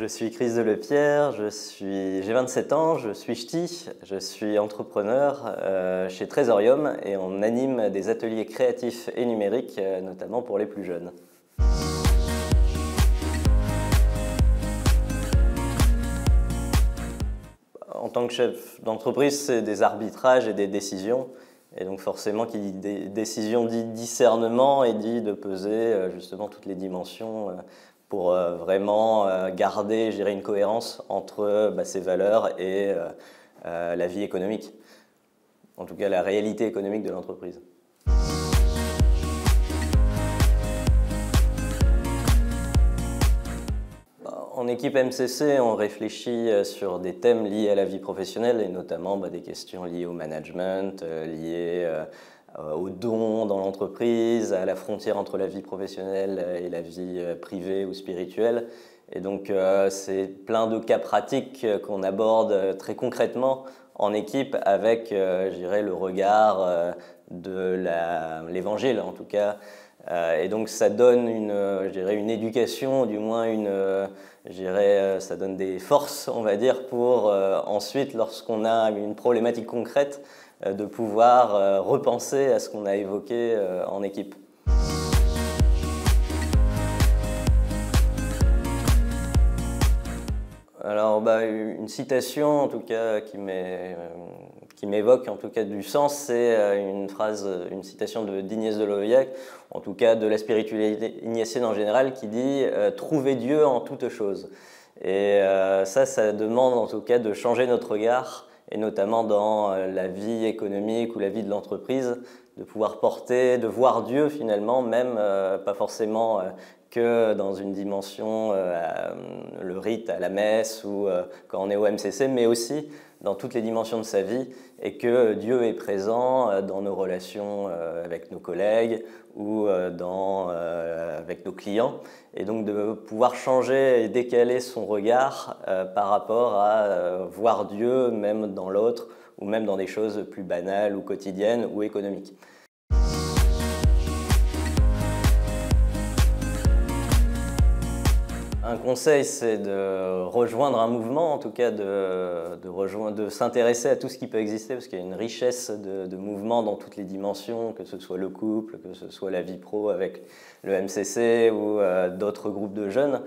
Je suis Chris Delepierre, j'ai 27 ans, je suis ch'ti, je suis entrepreneur chez Trésorium et on anime des ateliers créatifs et numériques, notamment pour les plus jeunes. En tant que chef d'entreprise, c'est des arbitrages et des décisions. Et donc forcément, qui dit décision dit discernement et dit de peser justement toutes les dimensions pour vraiment garder, gérer une cohérence entre ces valeurs et la vie économique. En tout cas, la réalité économique de l'entreprise. En équipe MCC, on réfléchit sur des thèmes liés à la vie professionnelle et notamment des questions liées au management, liées aux dons dans l'entreprise, à la frontière entre la vie professionnelle et la vie privée ou spirituelle. Et donc c'est plein de cas pratiques qu'on aborde très concrètement en équipe avec, je dirais, le regard de l'Évangile en tout cas. Et donc ça donne une éducation, du moins ça donne des forces, on va dire, pour ensuite, lorsqu'on a une problématique concrète, de pouvoir repenser à ce qu'on a évoqué en équipe. Alors, une citation en tout cas qui m'évoque en tout cas du sens, c'est une citation d'Ignace de Loyola, en tout cas de la spiritualité ignatienne en général, qui dit « Trouvez Dieu en toute chose ». Et ça demande en tout cas de changer notre regard, et notamment dans la vie économique ou la vie de l'entreprise, de pouvoir porter, de voir Dieu finalement, même pas forcément que dans une dimension, le rite à la messe ou quand on est au MCC, mais aussi dans toutes les dimensions de sa vie, et que Dieu est présent dans nos relations avec nos collègues ou avec nos clients, et donc de pouvoir changer et décaler son regard par rapport à voir Dieu même dans l'autre ou même dans des choses plus banales ou quotidiennes ou économiques. Un conseil, c'est de rejoindre un mouvement, en tout cas de s'intéresser à tout ce qui peut exister, parce qu'il y a une richesse de mouvements dans toutes les dimensions, que ce soit le couple, que ce soit la vie pro avec le MCC ou d'autres groupes de jeunes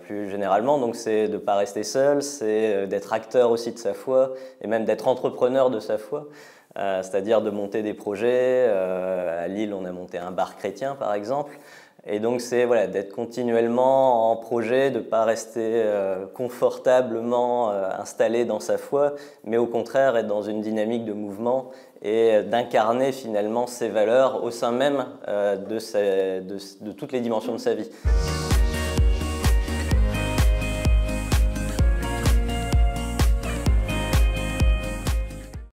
plus généralement. Donc c'est de ne pas rester seul, c'est d'être acteur aussi de sa foi et même d'être entrepreneur de sa foi. C'est-à-dire de monter des projets. À Lille, on a monté un bar chrétien, par exemple. Et donc, c'est d'être continuellement en projet, de ne pas rester confortablement installé dans sa foi, mais au contraire, être dans une dynamique de mouvement et d'incarner finalement ses valeurs au sein même de toutes les dimensions de sa vie.